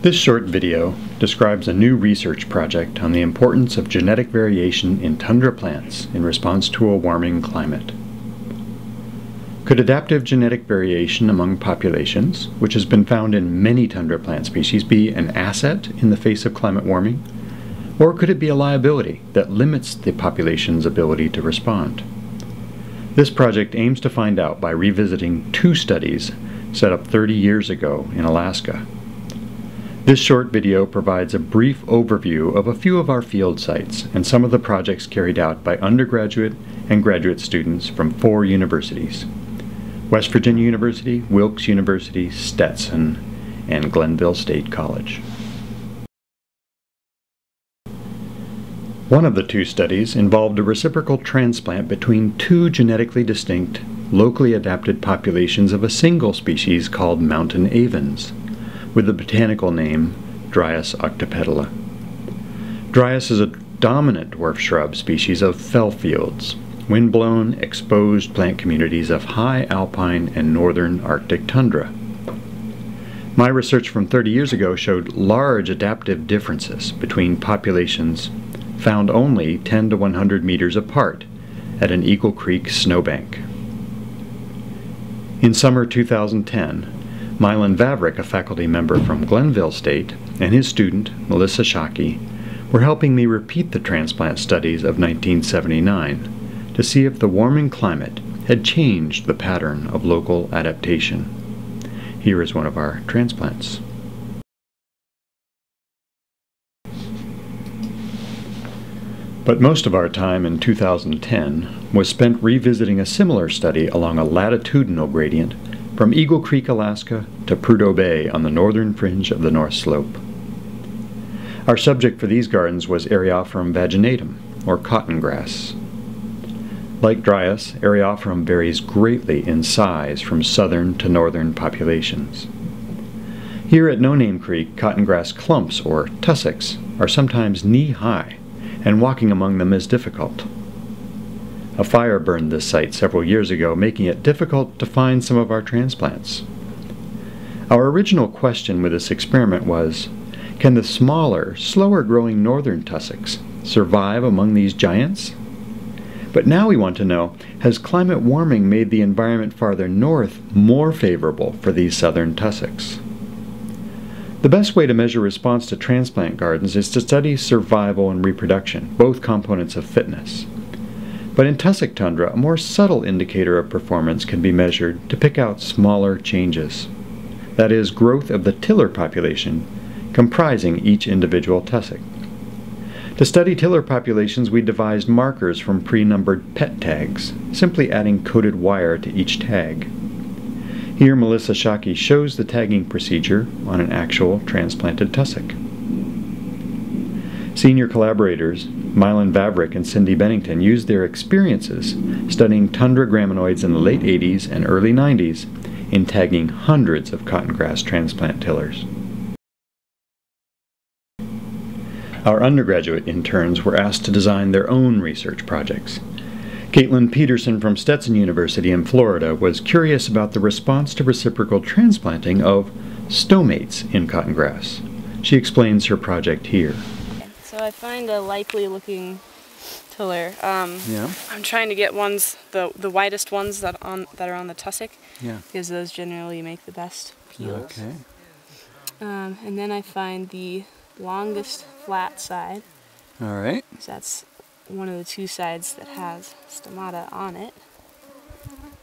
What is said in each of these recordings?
This short video describes a new research project on the importance of genetic variation in tundra plants in response to a warming climate. Could adaptive genetic variation among populations, which has been found in many tundra plant species, be an asset in the face of climate warming? Or could it be a liability that limits the population's ability to respond? This project aims to find out by revisiting two studies set up 30 years ago in Alaska. This short video provides a brief overview of a few of our field sites and some of the projects carried out by undergraduate and graduate students from four universities: West Virginia University, Wilkes University, Stetson, and Glenville State College. One of the two studies involved a reciprocal transplant between two genetically distinct, locally adapted populations of a single species called mountain avens, with the botanical name Dryas octopetala. Dryas is a dominant dwarf shrub species of fell fields, windblown, exposed plant communities of high alpine and northern Arctic tundra. My research from 30 years ago showed large adaptive differences between populations found only 10 to 100 meters apart at an Eagle Creek snowbank. In summer 2010, Mylon Vavrek, a faculty member from Glenville State, and his student, Melissa Shockey, were helping me repeat the transplant studies of 1979 to see if the warming climate had changed the pattern of local adaptation. Here is one of our transplants. But most of our time in 2010 was spent revisiting a similar study along a latitudinal gradient from Eagle Creek, Alaska to Prudhoe Bay on the northern fringe of the North Slope. Our subject for these gardens was Eriophorum vaginatum, or cotton grass. Like Dryas, Eriophorum varies greatly in size from southern to northern populations. Here at No Name Creek, cotton grass clumps, or tussocks, are sometimes knee-high, and walking among them is difficult. A fire burned this site several years ago, making it difficult to find some of our transplants. Our original question with this experiment was, can the smaller, slower-growing northern tussocks survive among these giants? But now we want to know, has climate warming made the environment farther north more favorable for these southern tussocks? The best way to measure response to transplant gardens is to study survival and reproduction, both components of fitness. But in tussock tundra, a more subtle indicator of performance can be measured to pick out smaller changes. That is, growth of the tiller population comprising each individual tussock. To study tiller populations, we devised markers from pre-numbered pet tags, simply adding coated wire to each tag. Here, Melissa Shockey shows the tagging procedure on an actual transplanted tussock. Senior collaborators, Mylon Vavrek and Cindy Bennington, used their experiences studying tundra graminoids in the late 80s and early 90s in tagging hundreds of cotton grass transplant tillers. Our undergraduate interns were asked to design their own research projects. Caitlin Peterson from Stetson University in Florida was curious about the response to reciprocal transplanting of stomates in cotton grass. She explains her project here. So I find a likely looking tiller. I'm trying to get ones, the widest ones that are on the tussock, because those generally make the best peels. Okay. And then I find the longest flat side. All right. So that's one of the two sides that has stomata on it.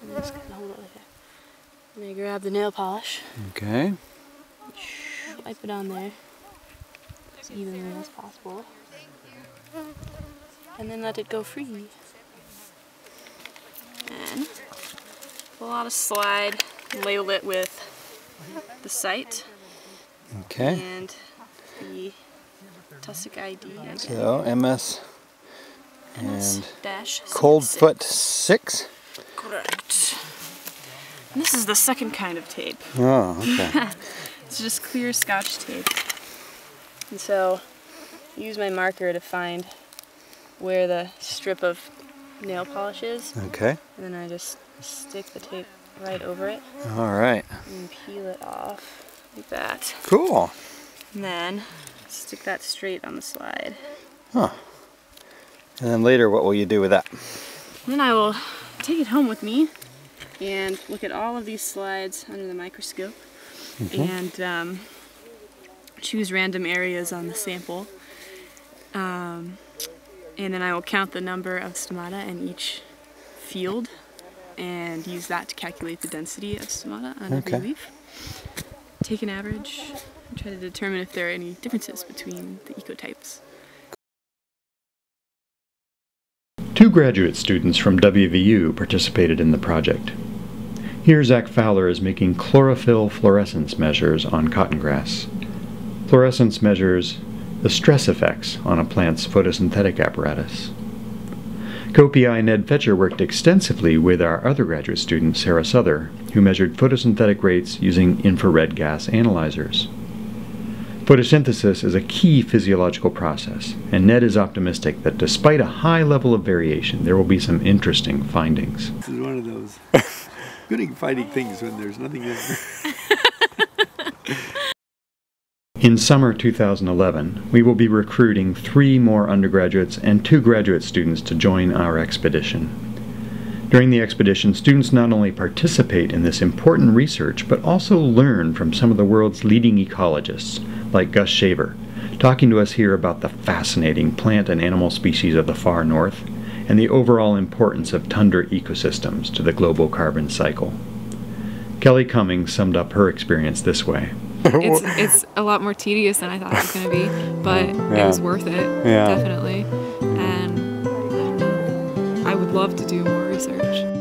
I'm just gonna hold it like that. I'm gonna grab the nail polish. Okay. Wipe it on there. Evenly as possible, and then let it go free. And pull out a slide, label it with the site, okay, and the tussock ID. So MS-Coldfoot 6. Correct. And this is the second kind of tape. Oh, okay. It's just clear Scotch tape. And so I use my marker to find where the strip of nail polish is. Okay. And then I just stick the tape right over it. All right. And peel it off like that. Cool. And then stick that straight on the slide. Huh. And then later, what will you do with that? Then I will take it home with me and look at all of these slides under the microscope and choose random areas on the sample. And then I will count the number of stomata in each field and use that to calculate the density of stomata on every leaf. Take an average and try to determine if there are any differences between the ecotypes. Two graduate students from WVU participated in the project. Here Zach Fowler is making chlorophyll fluorescence measures on cottongrass. Fluorescence measures the stress effects on a plant's photosynthetic apparatus. Co-PI Ned Fetcher worked extensively with our other graduate student, Sarah Souther, who measured photosynthetic rates using infrared gas analyzers. Photosynthesis is a key physiological process, and Ned is optimistic that despite a high level of variation, there will be some interesting findings. This is one of those good finding things when there's nothing there. In summer 2011, we will be recruiting 3 more undergraduates and 2 graduate students to join our expedition. During the expedition, students not only participate in this important research, but also learn from some of the world's leading ecologists, like Gus Shaver, talking to us here about the fascinating plant and animal species of the far north, and the overall importance of tundra ecosystems to the global carbon cycle. Kelly Cummings summed up her experience this way. It's a lot more tedious than I thought it was going to be, but it was worth it, definitely. And I would love to do more research.